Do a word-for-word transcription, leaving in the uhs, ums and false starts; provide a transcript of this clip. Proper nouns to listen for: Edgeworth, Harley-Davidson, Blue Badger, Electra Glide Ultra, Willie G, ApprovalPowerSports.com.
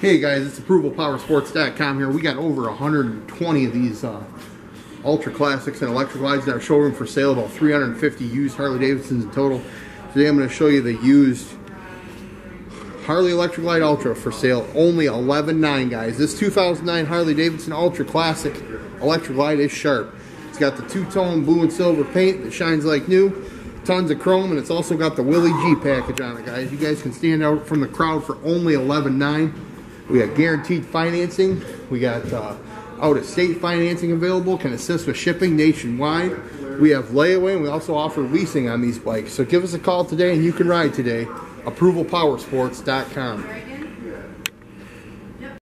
Hey guys, it's Approval Power Sports dot com here. We got over one hundred twenty of these uh, Ultra Classics and Electra Glides in our showroom for sale, about three hundred fifty used Harley-Davidsons in total. Today I'm going to show you the used Harley Electra Glide Ultra for sale, only eleven nine, guys. This two thousand nine Harley-Davidson Ultra Classic Electra Glide is sharp. It's got the two-tone blue and silver paint that shines like new, tons of chrome, and it's also got the Willie G package on it, guys. You guys can stand out from the crowd for only eleven nine. We got guaranteed financing. We got uh, out-of-state financing available. Can assist with shipping nationwide. We have layaway, and we also offer leasing on these bikes. So give us a call today, and you can ride today. Approval Power Sports dot com.